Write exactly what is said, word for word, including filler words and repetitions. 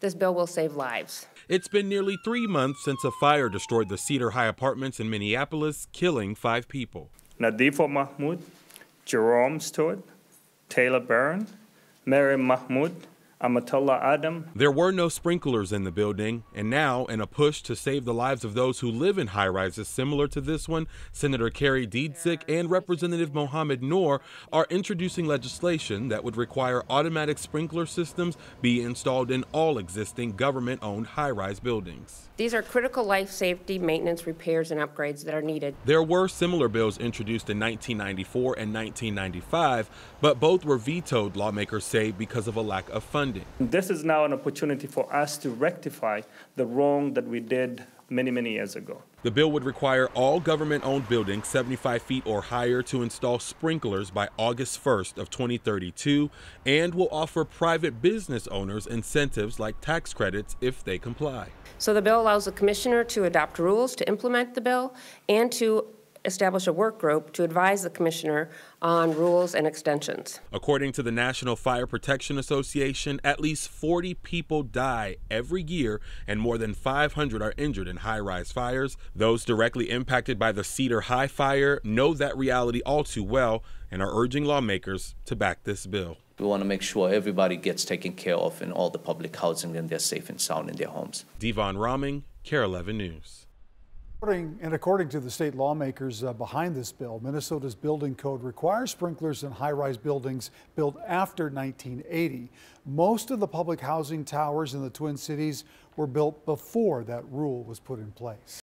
This bill will save lives. It's been nearly three months since a fire destroyed the Cedar High Apartments in Minneapolis, killing five people. Nadifa Mahmoud, Jerome Stewart, Taylor Byrne, Mary Mahmoud, Amatullah Adam. There were no sprinklers in the building, and now, in a push to save the lives of those who live in high-rises similar to this one, Senator Kerry Deedsick and Representative Mohammed Noor are introducing legislation that would require automatic sprinkler systems be installed in all existing government-owned high-rise buildings. These are critical life safety, maintenance, repairs, and upgrades that are needed. There were similar bills introduced in nineteen ninety-four and nineteen ninety-five, but both were vetoed, lawmakers say, because of a lack of funding. This is now an opportunity for us to rectify the wrong that we did many, many years ago. The bill would require all government-owned buildings seventy-five feet or higher to install sprinklers by August first of twenty thirty-two, and will offer private business owners incentives like tax credits if they comply. So the bill allows the commissioner to adopt rules to implement the bill and to establish a work group to advise the commissioner on rules and extensions. According to the National Fire Protection Association, at least forty people die every year and more than five hundred are injured in high-rise fires. Those directly impacted by the Cedar High fire know that reality all too well and are urging lawmakers to back this bill. We want to make sure everybody gets taken care of in all the public housing and they're safe and sound in their homes. Deevon Rahming, KARE eleven News. And according to the state lawmakers uh, behind this bill, Minnesota's building code requires sprinklers in high-rise buildings built after nineteen eighty. Most of the public housing towers in the Twin Cities were built before that rule was put in place.